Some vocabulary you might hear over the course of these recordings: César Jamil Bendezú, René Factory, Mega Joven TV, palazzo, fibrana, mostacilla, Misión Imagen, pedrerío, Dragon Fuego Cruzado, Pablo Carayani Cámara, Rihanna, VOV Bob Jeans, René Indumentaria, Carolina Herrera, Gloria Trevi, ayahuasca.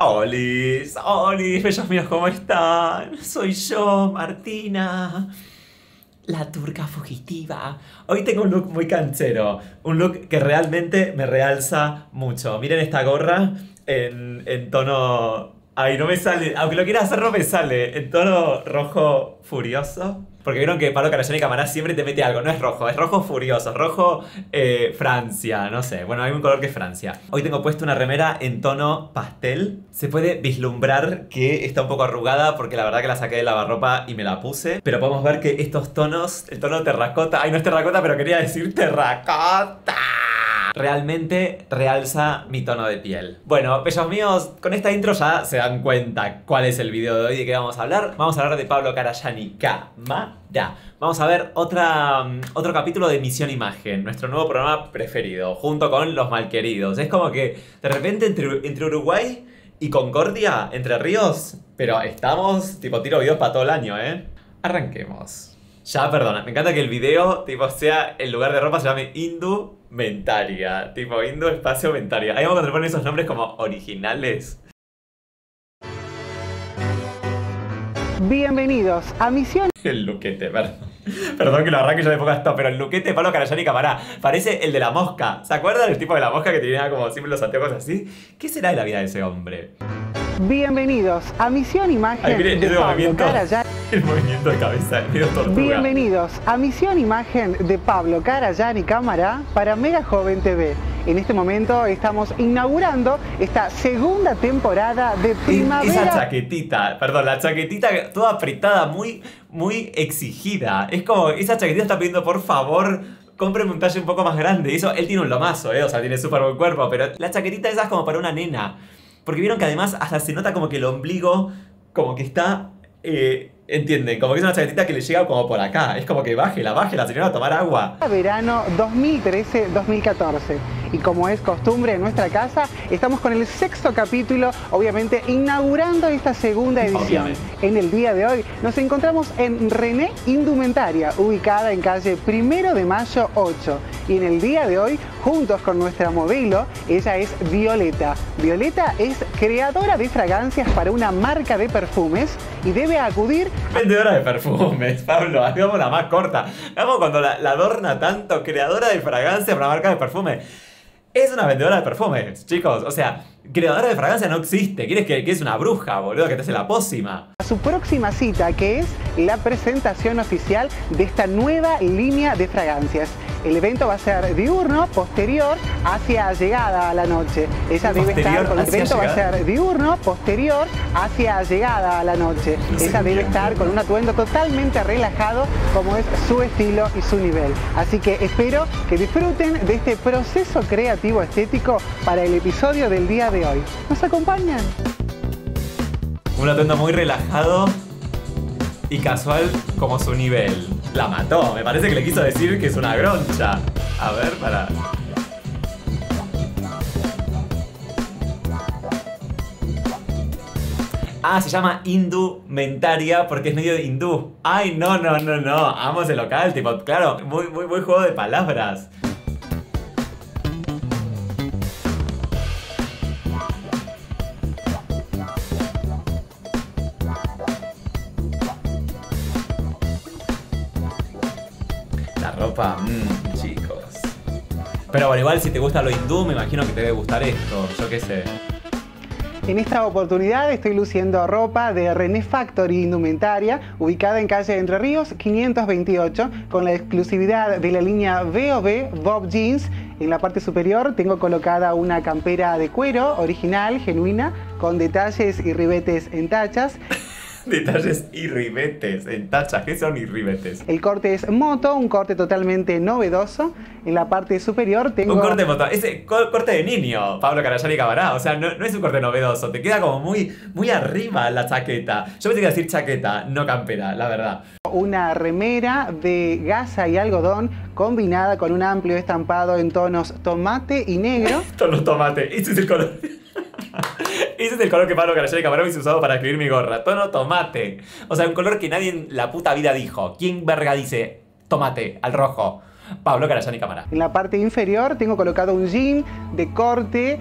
Olis, olis, bellos míos, ¿cómo están? Soy yo, Martina, la turca fugitiva. Hoy tengo un look muy canchero, un look que realmente me realza mucho. Miren esta gorra en tono... Ay, no me sale, aunque lo quiera hacer no me sale, en tono rojo furioso. Porque vieron que Pablo Carayani Cámara siempre te mete algo, no es rojo furioso, rojo Francia, no sé. Bueno, hay un color que es Francia. Hoy tengo puesto una remera en tono pastel. Se puede vislumbrar que está un poco arrugada porque la verdad que la saqué de lavarropa y me la puse. Pero podemos ver que estos tonos, el tono terracota, ay no es terracota pero quería decir terracota, realmente realza mi tono de piel. Bueno, bellos míos, con esta intro ya se dan cuenta cuál es el video de hoy, de qué vamos a hablar. Vamos a hablar de Pablo Carayani Cámara. Vamos a ver otro capítulo de Misión Imagen, nuestro nuevo programa preferido, junto con Los Malqueridos. Es como que de repente entre Uruguay y Concordia, Entre Ríos, pero estamos, tipo, tiro videos para todo el año, ¿eh? Arranquemos. Ya, perdona, me encanta que el video, tipo, sea el lugar de ropa, se llame Indumentaria. Tipo, Indu Espacio Mentaria. Ahí vamos a poner esos nombres como originales. Bienvenidos a Misión... El luquete, perdón. Perdón que lo arranque yo de poco esto, pero el luquete de Pablo Carayani Cámara parece el de la mosca. ¿Se acuerdan del tipo de la mosca que tenía como siempre los anteojos así? ¿Qué será de la vida de ese hombre? Bienvenidos a Misión Imagen. Ay, miren, de Pablo Carayani. El movimiento de cabeza, el medio tortuga. Bienvenidos a Misión Imagen de Pablo Carayani Cámara para Mega Joven TV. En este momento estamos inaugurando esta segunda temporada de primavera. Esa chaquetita, perdón, la chaquetita toda apretada, muy exigida. Es como, esa chaquetita está pidiendo por favor... Cómpreme un talle un poco más grande. Eso, él tiene un lomazo, o sea, tiene súper buen cuerpo, pero la chaquetita esa es como para una nena. Porque vieron que además hasta se nota como que el ombligo, como que está, entienden, como que es una chaquetita que le llega como por acá. Es como que bájela, señora, a tomar agua. Verano 2013-2014. Y como es costumbre en nuestra casa, estamos con el sexto capítulo, obviamente inaugurando esta segunda edición. Obviamente. En el día de hoy nos encontramos en René Indumentaria, ubicada en calle 1 de Mayo 8. Y en el día de hoy, juntos con nuestra modelo, ella es Violeta. Violeta es creadora de fragancias para una marca de perfumes y debe acudir... Vendedora de perfumes, Pablo, hagamos la más corta. Hagamos cuando la adorna tanto, creadora de fragancias para una marca de perfumes. Es una vendedora de perfumes, chicos. O sea, creadora de fragancia no existe. ¿Quieres que es una bruja, boludo, que te hace la pócima? A su próxima cita, que es la presentación oficial de esta nueva línea de fragancias. El evento va a ser diurno, posterior, hacia llegada a la noche. Ella debe estar con el evento llegada. Va a ser diurno, posterior, hacia llegada a la noche. No Ella debe estar con un atuendo totalmente relajado, como es su estilo y su nivel. Así que espero que disfruten de este proceso creativo estético para el episodio del día de hoy. ¿Nos acompañan? Un atuendo muy relajado y casual como su nivel. La mató, me parece que le quiso decir que es una groncha. A ver, para... Ah, se llama Indumentaria porque es medio de hindú. Ay, no, amo ese local, tipo, claro, muy juego de palabras. Ropa, chicos. Pero bueno, igual si te gusta lo hindú, me imagino que te debe gustar esto, yo qué sé. En esta oportunidad estoy luciendo ropa de René Factory Indumentaria, ubicada en calle Entre Ríos 528, con la exclusividad de la línea VOV Bob Jeans. En la parte superior tengo colocada una campera de cuero original, genuina, con detalles y ribetes en tachas. Detalles y ribetes en tachas. ¿Qué son y ribetes? El corte es moto, un corte totalmente novedoso. En la parte superior tengo... Un corte de moto, ese corte de niño, Pablo Carayani Cámara. O sea, no es un corte novedoso, te queda como muy arriba la chaqueta. Yo pensé que iba a decir chaqueta, no campera, la verdad. Una remera de gasa y algodón combinada con un amplio estampado en tonos tomate y negro. Tonos tomate, ese es el color... Ese es el color que Pablo Carayani Cámara hubiese usado para escribir mi gorra. Tono tomate. O sea, un color que nadie en la puta vida dijo. ¿Quién verga dice tomate al rojo? Pablo Carayani Cámara. En la parte inferior tengo colocado un jean de corte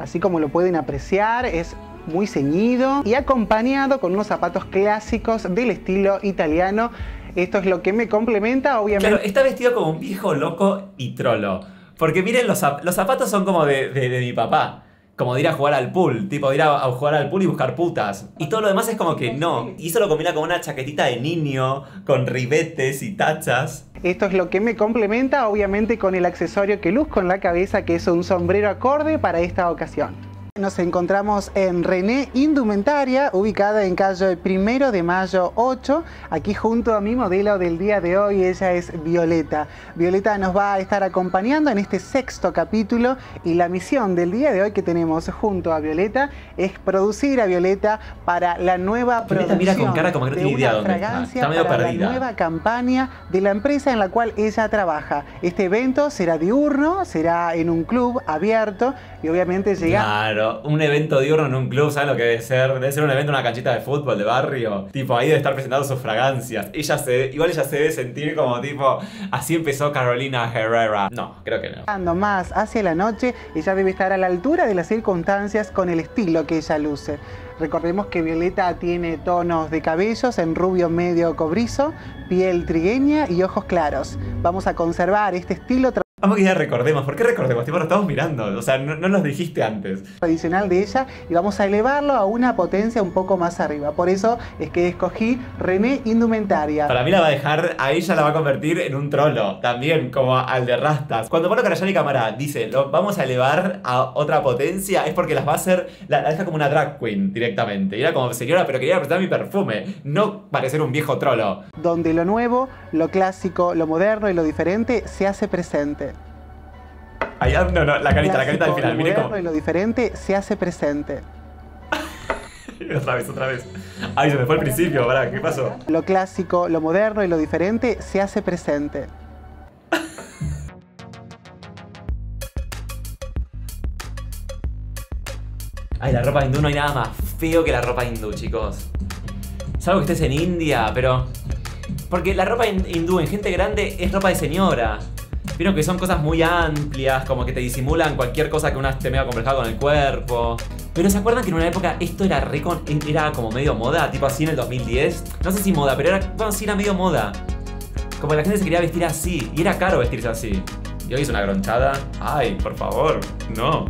así como lo pueden apreciar, es muy ceñido y acompañado con unos zapatos clásicos del estilo italiano. Esto es lo que me complementa, obviamente. Claro, está vestido como un viejo loco y trolo. Porque miren, los zapatos son como de mi papá. Como de ir a jugar al pool, tipo de ir a jugar al pool y buscar putas. Y todo lo demás es como que no. Y eso lo combina con una chaquetita de niño, con ribetes y tachas. Esto es lo que me complementa, obviamente, con el accesorio que luzco en la cabeza, que es un sombrero acorde para esta ocasión. Nos encontramos en René Indumentaria, ubicada en calle 1 de mayo 8. Aquí junto a mi modelo del día de hoy, ella es Violeta. Violeta nos va a estar acompañando en este sexto capítulo y la misión del día de hoy que tenemos junto a Violeta es producir a Violeta para la nueva producción. Mira con cara como que no tiene idea dónde está. Está medio perdida. La nueva campaña de la empresa en la cual ella trabaja. Este evento será diurno, será en un club abierto y obviamente llega... Claro. Un evento diurno en un club, ¿sabes lo que debe ser? Debe ser un evento, una canchita de fútbol, de barrio. Tipo, ahí debe estar presentando sus fragancias. Igual ella se debe sentir como tipo, así empezó Carolina Herrera. No, creo que no. Ando más hacia la noche, ella debe estar a la altura de las circunstancias con el estilo que ella luce. Recordemos que Violeta tiene tonos de cabellos en rubio medio cobrizo, piel trigueña y ojos claros. Vamos a conservar este estilo. Vamos que ya recordemos. ¿Por qué recordemos? Tipo, lo estamos mirando. O sea, no nos dijiste antes. Tradicional de ella y vamos a elevarlo a una potencia un poco más arriba. Por eso es que escogí René Indumentaria. Para mí la va a dejar, a ella la va a convertir en un trolo. También, como al de Rastas. Cuando Pablo Carayani Cámara dice, lo vamos a elevar a otra potencia, es porque las va a hacer, la deja como una drag queen directamente. Y era como, señora, pero quería presentar mi perfume. No parecer un viejo trolo. Donde lo nuevo, lo clásico, lo moderno y lo diferente se hace presente. Allá, no, la carita del final, miren cómo... Lo diferente se hace presente. otra vez. Ay, se me fue al principio, pará, ¿qué pasó? Lo clásico, lo moderno y lo diferente se hace presente. Ay, la ropa hindú, no hay nada más feo que la ropa hindú, chicos. Salvo que estés en India, pero... Porque la ropa hindú en gente grande es ropa de señora. Vieron que son cosas muy amplias, como que te disimulan cualquier cosa que uno esté medio complejado con el cuerpo. Pero ¿se acuerdan que en una época esto era era como medio moda? Tipo así en el 2010. No sé si moda, pero era, bueno, sí era medio moda. Como que la gente se quería vestir así, y era caro vestirse así. Y hoy es una gronchada. Ay, por favor, no.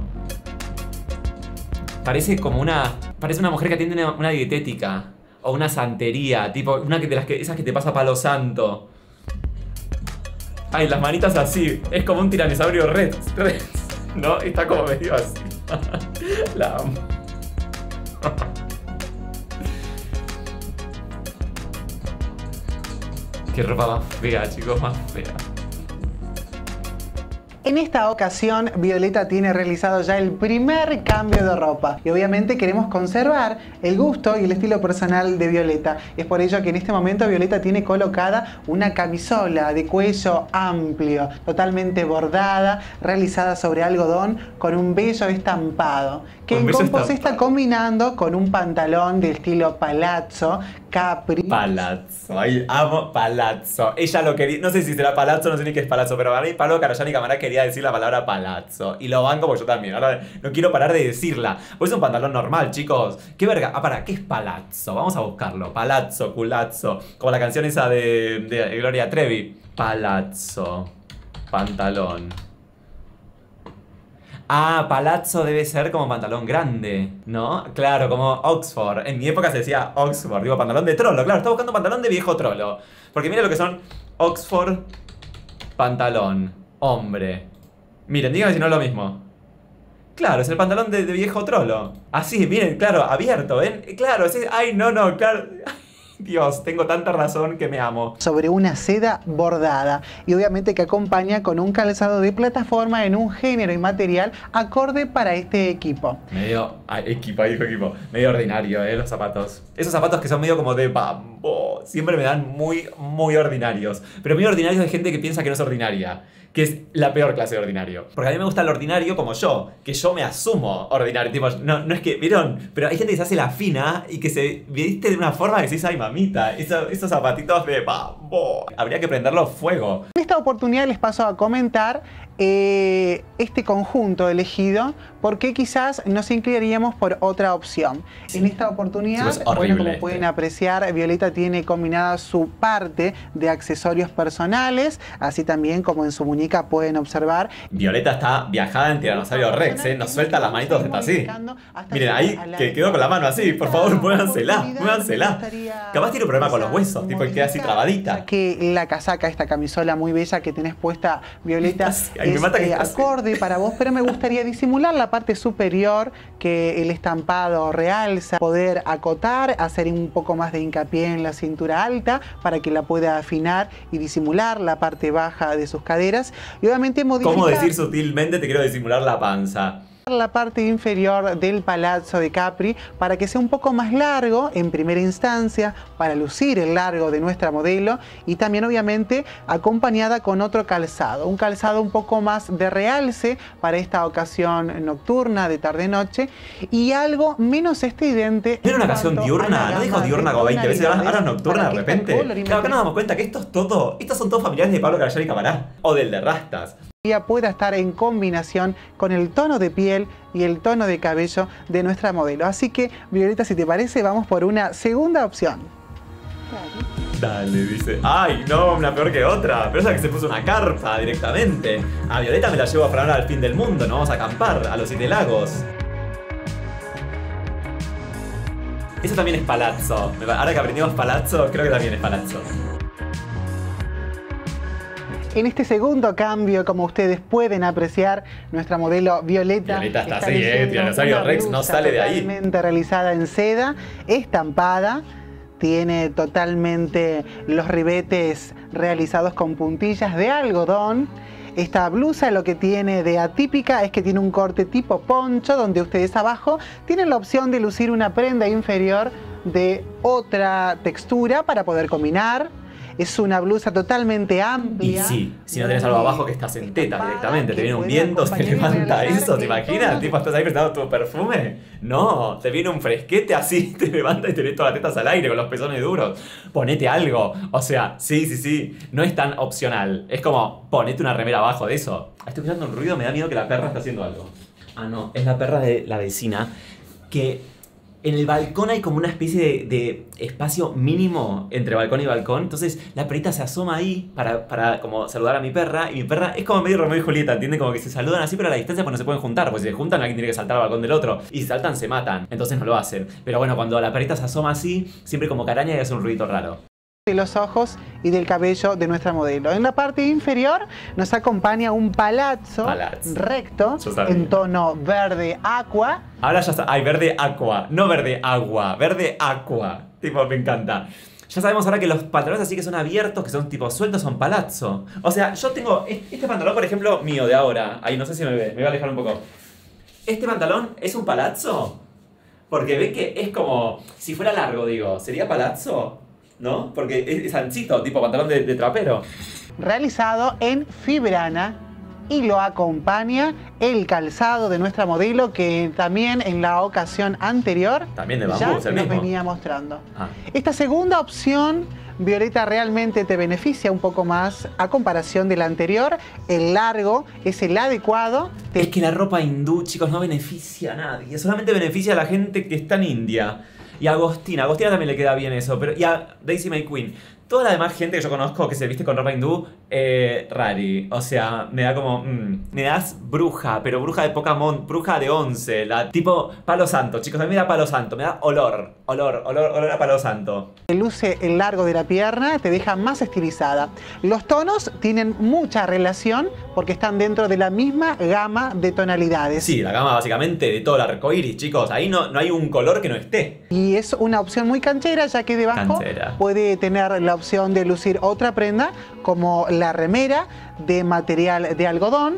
Parece como una... Parece una mujer que atiende una dietética. O una santería, tipo una de las que, esas que te pasa palo santo. Ay, las manitas así. Es como un tiranosaurio rex. ¿No? Está como medio así. La amo. Qué ropa más fea, chicos, más fea. En esta ocasión, Violeta tiene realizado ya el primer cambio de ropa y obviamente queremos conservar el gusto y el estilo personal de Violeta. Es por ello que en este momento Violeta tiene colocada una camisola de cuello amplio, totalmente bordada, realizada sobre algodón con un bello estampado, que en combo se está combinando con un pantalón de estilo palazzo, capri. Palazzo, ay, amo palazzo. Ella lo quería, no sé si será palazzo, no sé ni qué es palazzo, pero para mí Pablo Carayani Cámara quería decir la palabra palazzo. Y lo banco porque yo también. Ahora no quiero parar de decirla. Pues es un pantalón normal, chicos. Qué verga. Ah, para, ¿qué es palazzo? Vamos a buscarlo. Palazzo, culazzo. Como la canción esa de Gloria Trevi. Palazzo. Pantalón. Ah, palazzo debe ser como pantalón grande, ¿no? Claro, como Oxford. En mi época se decía Oxford. Digo, pantalón de trolo. Claro, está buscando pantalón de viejo trolo. Porque mira lo que son Oxford. Pantalón. Hombre. Miren, díganme si no es lo mismo. Claro, es el pantalón de viejo trolo. Así, miren, claro, abierto, ¿ven? Claro, sí, ay, no, claro. Dios, tengo tanta razón que me amo. Sobre una seda bordada y obviamente que acompaña con un calzado de plataforma en un género y material acorde para este equipo. Medio, equipo, medio ordinario, los zapatos. Esos zapatos que son medio como de bambú, siempre me dan muy ordinarios. Pero muy ordinarios de gente que piensa que no es ordinaria, que es la peor clase de ordinario. Porque a mí me gusta el ordinario como yo, que yo me asumo ordinario. Tipo, no es que, ¿vieron? Pero hay gente que se hace la fina y que se viste de una forma que se dice, ay, mamita, esos zapatitos de bambú. Habría que prenderlo fuego. En esta oportunidad les paso a comentar este conjunto elegido, porque quizás nos inclinaríamos por otra opción. Sí. En esta oportunidad, sí, es horrible, bueno, como pueden apreciar, Violeta tiene combinada su parte de accesorios personales, así también como en su muñeca pueden observar. Violeta está viajada en Tiranosaurio Rex, nos suelta las manitos así. Miren, ahí que quedó con la mano así, por favor, muévansela, muévansela. Capaz tiene un problema con los huesos, tipo que queda así trabadita. Que la casaca, esta camisola muy bella que tenés puesta, Violeta, es acorde para vos, pero me gustaría disimular la parte superior que el estampado realza, poder acotar, hacer un poco más de hincapié en la cintura alta para que la pueda afinar y disimular la parte baja de sus caderas y obviamente modificar. ¿Cómo decir sutilmente te quiero disimular la panza? La parte inferior del palazzo de Capri para que sea un poco más largo en primera instancia, para lucir el largo de nuestra modelo y también obviamente acompañada con otro calzado, un calzado un poco más de realce para esta ocasión nocturna de tarde-noche y algo menos estridente. Era una ocasión diurna, no dijo diurna como 20 veces, ahora nocturna de repente. Claro, acá nos damos cuenta que esto es todo, estos son todos familiares de Pablo Carayani Cámara o del de Rastas. Pueda estar en combinación con el tono de piel y el tono de cabello de nuestra modelo. Así que, Violeta, si te parece, vamos por una segunda opción. Dale, dice. ¡Ay, no! Una peor que otra. Pero esa que se puso una carpa directamente. A Violeta me la llevo a Fran al fin del mundo. Nos vamos a acampar a los 7 lagos. Eso también es palazzo. Ahora que aprendimos palazzo, creo que también es palazzo. En este segundo cambio, como ustedes pueden apreciar, nuestra modelo Violeta, está así, Tiranosaurio Rex no sale de ahí. Totalmente realizada en seda, estampada, tiene totalmente los ribetes realizados con puntillas de algodón. Esta blusa lo que tiene de atípica es que tiene un corte tipo poncho, donde ustedes abajo tienen la opción de lucir una prenda inferior de otra textura para poder combinar. Es una blusa totalmente amplia. Y sí, si no tenés algo abajo que estás en tetas directamente, te viene un viento, te levanta eso, ¿te imaginas? Tipo, estás ahí prestando tu perfume. No, te viene un fresquete así, te levanta y te ves todas las tetas al aire con los pezones duros. Ponete algo. O sea, sí, no es tan opcional. Es como, ponete una remera abajo de eso. Estoy escuchando un ruido, me da miedo que la perra está haciendo algo. Ah, no, es la perra de la vecina que... En el balcón hay como una especie de espacio mínimo entre balcón y balcón. Entonces la perrita se asoma ahí para como saludar a mi perra. Y mi perra es como medio Romeo y Julieta, ¿entienden? Como que se saludan así, pero a la distancia pues no se pueden juntar. Porque si se juntan, alguien tiene que saltar al balcón del otro. Y si saltan, se matan. Entonces no lo hacen. Pero bueno, cuando la perrita se asoma así, siempre como que araña y hace un ruidito raro. De los ojos y del cabello de nuestra modelo. En la parte inferior nos acompaña un palazzo. Recto en tono verde aqua. Ahora ya está. Ay, verde aqua, no verde agua, verde aqua. Tipo, me encanta. Ya sabemos ahora que los pantalones así que son abiertos, que son tipo sueltos, son palazzo. O sea, yo tengo este pantalón, por ejemplo, mío de ahora. Ahí no sé si me ve, me voy a alejar un poco. Este pantalón es un palazzo. Porque ven que es como, si fuera largo, digo, ¿sería palazzo? ¿No? Porque es anchito, tipo pantalón de trapero. Realizado en fibrana y lo acompaña el calzado de nuestra modelo que también en la ocasión anterior también de bambú, ya nos venía mostrando. Ah. Esta segunda opción, Violeta, realmente te beneficia un poco más a comparación de la anterior. El largo es el adecuado. Es que la ropa hindú, chicos, no beneficia a nadie. Solamente beneficia a la gente que está en India. Y a Agostina también le queda bien eso, pero y a Daisy May Queen. Toda la demás gente que yo conozco que se viste con ropa hindú, rari. O sea, me da como, me das bruja, pero bruja de Pokémon, bruja de 11, la tipo palo santo, chicos, a mí me da palo santo, me da olor a palo santo. Luce el largo de la pierna, te deja más estilizada. Los tonos tienen mucha relación porque están dentro de la misma gama de tonalidades. Sí, la gama básicamente de todo el arco iris, chicos, ahí no hay un color que no esté. Y es una opción muy canchera, ya que debajo puede tener la opción de lucir otra prenda, como la remera de material de algodón,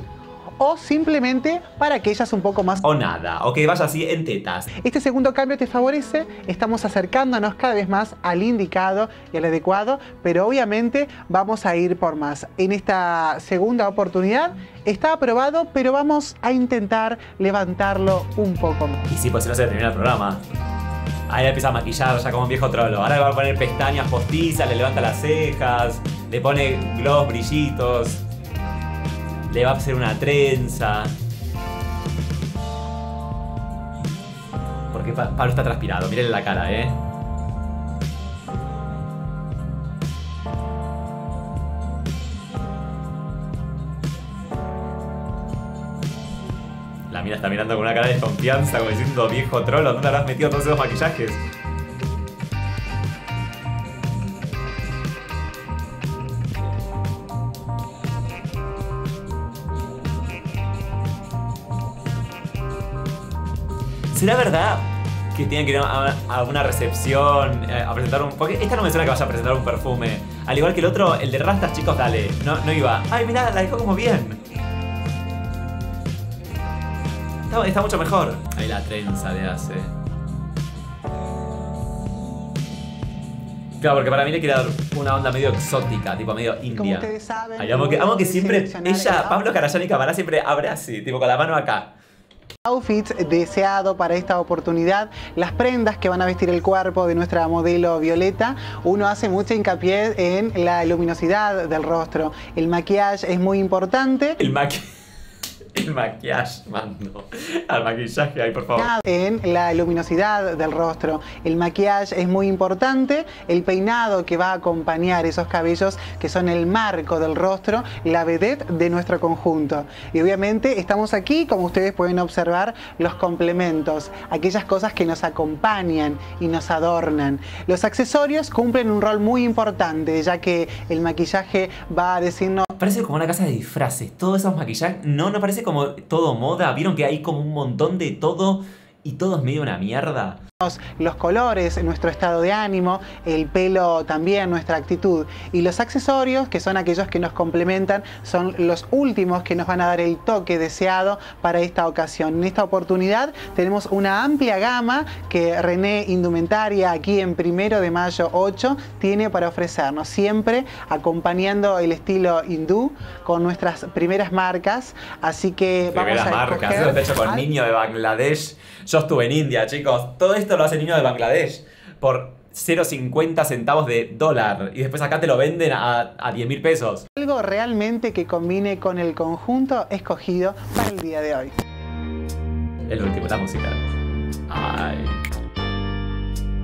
o simplemente para aquellas un poco más... O nada, o que vaya así en tetas. Este segundo cambio te favorece, estamos acercándonos cada vez más al indicado y al adecuado, pero obviamente vamos a ir por más. En esta segunda oportunidad está aprobado, pero vamos a intentar levantarlo un poco más. Y sí, pues si no se termina el programa. Ahí empieza a maquillar ya como un viejo trolo. Ahora le va a poner pestañas postizas, le levanta las cejas, le pone gloss, brillitos. le va a hacer una trenza. Porque Pablo está transpirado, mírenle la cara, ¿eh? La mira está mirando con una cara de desconfianza, como diciendo, viejo trolo, ¿dónde habrás metido todos esos maquillajes? ¿Será verdad que tienen que ir a una recepción, a presentar un...? Porque esta no me suena que vaya a presentar un perfume. Al igual que el otro, el de Rastas, chicos, dale. No iba. Ay, mirá, la dejó como bien. Está mucho mejor. Ahí la trenza le hace. Claro, porque para mí le quiere dar una onda medio exótica, tipo medio india. Como ustedes saben... Ay, amo que siempre ella, Pablo Carayani Cámara, siempre abre así, tipo con la mano acá. Outfits deseado para esta oportunidad, las prendas que van a vestir el cuerpo de nuestra modelo Violeta. Uno hace mucho hincapié en la luminosidad del rostro. El maquillaje es muy importante. El maquillaje, mando. Al maquillaje ahí, por favor. En la luminosidad del rostro. El maquillaje es muy importante. El peinado que va a acompañar esos cabellos que son el marco del rostro, la vedette de nuestro conjunto. Y obviamente estamos aquí, como ustedes pueden observar, los complementos. Aquellas cosas que nos acompañan y nos adornan. Los accesorios cumplen un rol muy importante, ya que el maquillaje va a decirnos... Parece como una casa de disfraces. Todos esos maquillajes, no parece como todo moda, vieron que hay como un montón de todo y todo es medio una mierda. Los colores, nuestro estado de ánimo, el pelo también, nuestra actitud. Y los accesorios, que son aquellos que nos complementan, son los últimos que nos van a dar el toque deseado para esta ocasión. En esta oportunidad tenemos una amplia gama que René Indumentaria aquí en 1 de Mayo 8 tiene para ofrecernos. Siempre acompañando el estilo hindú con nuestras primeras marcas. Así que vamos a escoger... Eso está hecho con niño de Bangladesh. Yo estuve en India, chicos. Todo esto lo hace niño de Bangladesh por 0,50 centavos de dólar y después acá te lo venden a 10.000 pesos. Algo realmente que combine con el conjunto escogido para el día de hoy. El último, la música. Ay.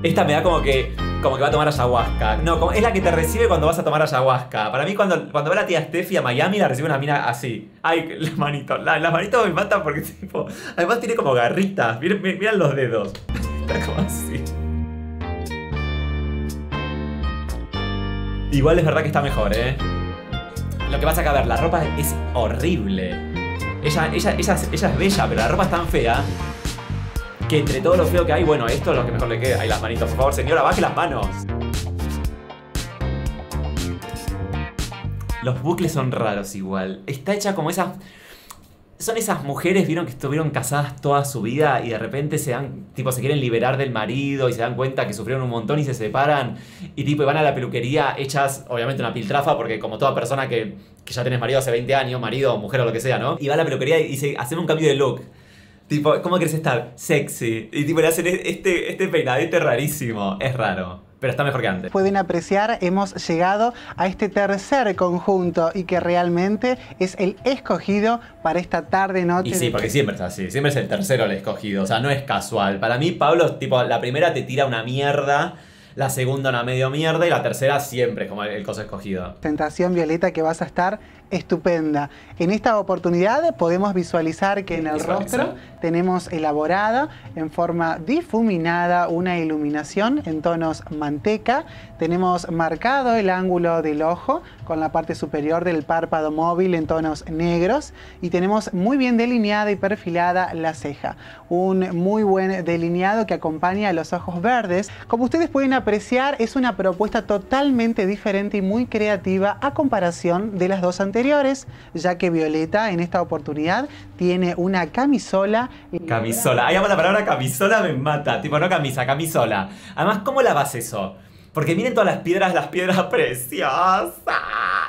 Esta me da como que va a tomar ayahuasca. No, como, es la que te recibe cuando vas a tomar ayahuasca. Para mí cuando va la tía Steffi a Miami la recibe una mina así. Ay, las manitos. Las manitos me matan porque tipo, además tiene como garritas. Miren los dedos. Está como así. Igual es verdad que está mejor, ¿eh? Lo que pasa que, a ver, la ropa es horrible. Ella es bella, pero la ropa es tan fea que entre todo lo feo que hay, bueno, esto es lo que mejor le queda. Ahí las manitos, por favor, señora, baje las manos. Los bucles son raros igual. Está hecha como esas... Son esas mujeres, vieron, que estuvieron casadas toda su vida y de repente se dan... Tipo, se quieren liberar del marido y se dan cuenta que sufrieron un montón y se separan. Y tipo, y van a la peluquería hechas, obviamente, una piltrafa, porque como toda persona que ya tenés marido hace 20 años, marido, mujer o lo que sea, ¿no? Y va a la peluquería y dice, haceme un cambio de look. Tipo, ¿cómo querés estar? Sexy. Y tipo, le hacen este peinadito rarísimo. Es raro. Pero está mejor que antes. Pueden apreciar, hemos llegado a este tercer conjunto y que realmente es el escogido para esta tarde, noche. Y sí, porque siempre es así. Siempre es el tercero el escogido. O sea, no es casual. Para mí, Pablo, tipo, la primera te tira una mierda. La segunda una medio mierda y la tercera siempre es como el coso escogido. Tentación Violeta, que vas a estar estupenda. En esta oportunidad podemos visualizar que en el rostro tenemos elaborada en forma difuminada una iluminación en tonos manteca. Tenemos marcado el ángulo del ojo con la parte superior del párpado móvil en tonos negros y tenemos muy bien delineada y perfilada la ceja. Un muy buen delineado que acompaña a los ojos verdes. Como ustedes pueden apreciar, es una propuesta totalmente diferente y muy creativa a comparación de las dos anteriores, ya que Violeta en esta oportunidad tiene una camisola. Camisola, ahí amo la palabra camisola, me mata, tipo no camisa, camisola. Además, ¿cómo lavas eso? Porque miren todas las piedras preciosas.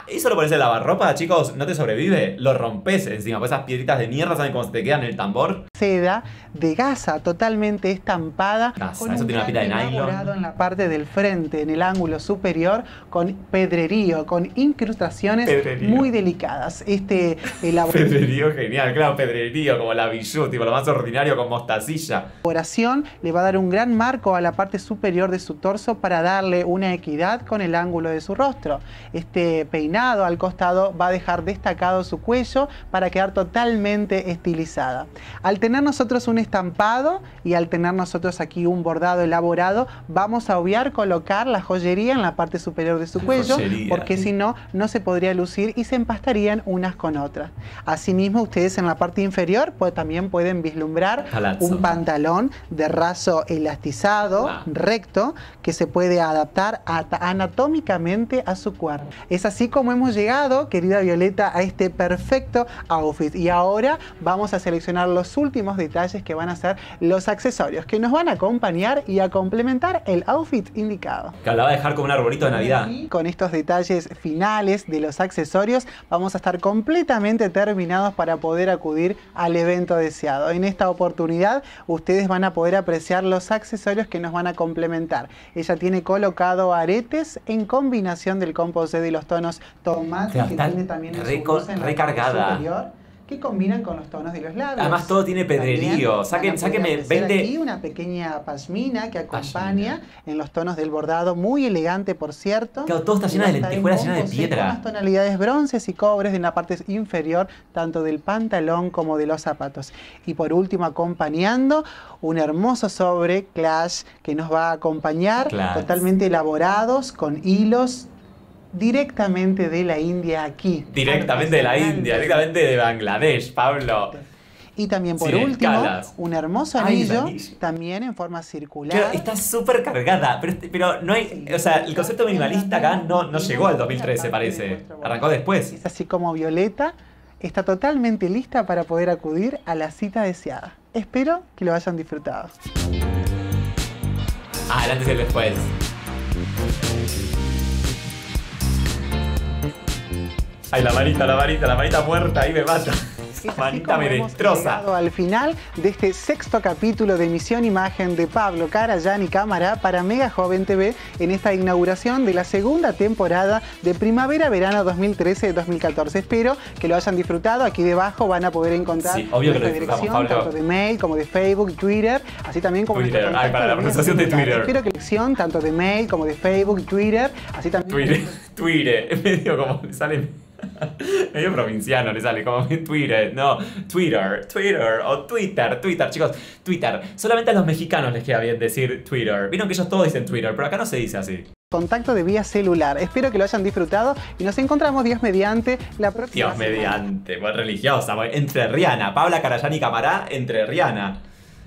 Eso lo pones en lavarropa, chicos, no te sobrevive, lo rompes encima, pues esas piedritas de mierda, ¿saben cómo se te quedan en el tambor? seda de gasa, totalmente estampada. Con eso tiene una pita de nylon. En la parte del frente, en el ángulo superior, con pedrerío, con incrustaciones muy delicadas. Pedrerío genial, claro, pedrerío, como la bijou, tipo lo más ordinario, con mostacilla. La elaboración le va a dar un gran marco a la parte superior de su torso para darle una equidad con el ángulo de su rostro. Este peinado al costado va a dejar destacado su cuello para quedar totalmente estilizada. Al tener nosotros un estampado y al tener nosotros aquí un bordado elaborado, vamos a obviar colocar la joyería en la parte superior de su cuello, porque si no, no se podría lucir y se empastarían unas con otras. Asimismo, ustedes en la parte inferior también pueden vislumbrar un pantalón de raso elastizado, recto, que se puede adaptar anatómicamente a su cuerpo. Es así como hemos llegado, querida Violeta, a este perfecto outfit. Y ahora vamos a seleccionar los últimos detalles que van a ser los accesorios que nos van a acompañar y a complementar el outfit indicado. Que la va a dejar como un arbolito de Navidad. Y con estos detalles finales de los accesorios vamos a estar completamente terminados para poder acudir al evento deseado. En esta oportunidad ustedes van a poder apreciar los accesorios que nos van a complementar. Ella tiene colocado aretes en combinación del composé de los tonos tomate, que tiene también recargada, que combinan con los tonos de los labios. Además todo tiene pedrerío. Sáquenme 20... Aquí una pequeña pasmina que acompaña en los tonos del bordado, muy elegante por cierto. Claro, todo está lleno de lentejuelas, lleno de piedra. Con las tonalidades bronces y cobres en la parte inferior, tanto del pantalón como de los zapatos. Y por último, acompañando un hermoso sobre clash que nos va a acompañar, totalmente elaborados con hilos, directamente de la India aquí. Directamente de la India, directamente de Bangladesh, Pablo. Y también por último, un hermoso anillo, también en forma circular. Claro, está súper cargada, pero no hay, o sea, el concepto minimalista acá no llegó al 2013, parece. Arrancó después. Es así como Violeta está totalmente lista para poder acudir a la cita deseada. Espero que lo hayan disfrutado. Ah, el antes y el después. Ay, la manita muerta, ahí me mata. Esa manita me destroza. Al final de este sexto capítulo de Misión Imagen de Pablo Carayani Cámara para Mega Joven TV, en esta inauguración de la segunda temporada de primavera-verano 2013-2014. Espero que lo hayan disfrutado. Aquí debajo van a poder encontrar nuestra dirección, tanto de mail como de Facebook, Twitter, así también como Espero que dirección tanto de mail como de Facebook, Twitter, así también. Twitter, medio como sale. Medio provinciano le sale, como Twitter, Twitter, chicos, Twitter. Solamente a los mexicanos les queda bien decir Twitter. Vieron que ellos todos dicen Twitter, pero acá no se dice así. Contacto de vía celular. Espero que lo hayan disfrutado y nos encontramos, Dios mediante, la próxima semana. Religiosa, entre Rihanna, Pablo Carayani Cámara, entre Rihanna.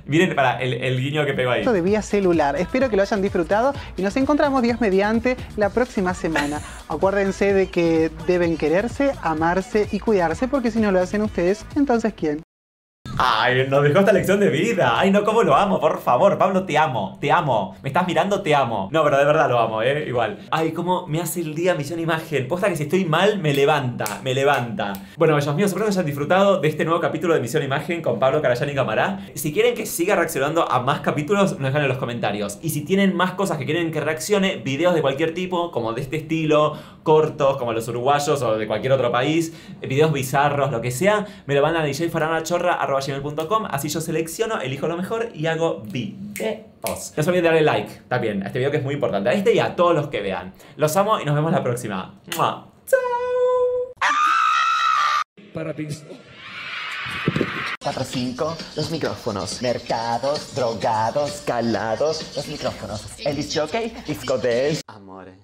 Miren para el guiño que pegó ahí. De vía celular. Espero que lo hayan disfrutado y nos encontramos, Dios mediante, la próxima semana. Acuérdense de que deben quererse, amarse y cuidarse, porque si no lo hacen ustedes, entonces ¿quién? Ay, nos dejó esta lección de vida. Ay, no, cómo lo amo, por favor. Pablo, te amo, te amo. Me estás mirando, te amo. No, pero de verdad lo amo, igual. Ay, cómo me hace el día Misión Imagen. Posta que si estoy mal, me levanta, me levanta. Bueno, bellos míos, espero que hayan disfrutado de este nuevo capítulo de Misión Imagen con Pablo Carayani Cámara. Si quieren que siga reaccionando a más capítulos, nos dejan en los comentarios. Y si tienen más cosas que quieren que reaccione, videos de cualquier tipo, como de este estilo, cortos, como los uruguayos o de cualquier otro país, videos bizarros, lo que sea, me lo mandan a djfaranachorra@gmail.com, así yo selecciono, elijo lo mejor y hago videos. No se olviden de darle like también a este video, que es muy importante, a este y a todos los que vean. Los amo y nos vemos la próxima. ¡Mua! ¡Chao! Para Pix 4-5, los micrófonos. Mercados, drogados, calados, los micrófonos. El disc jockey, disco de... Amore.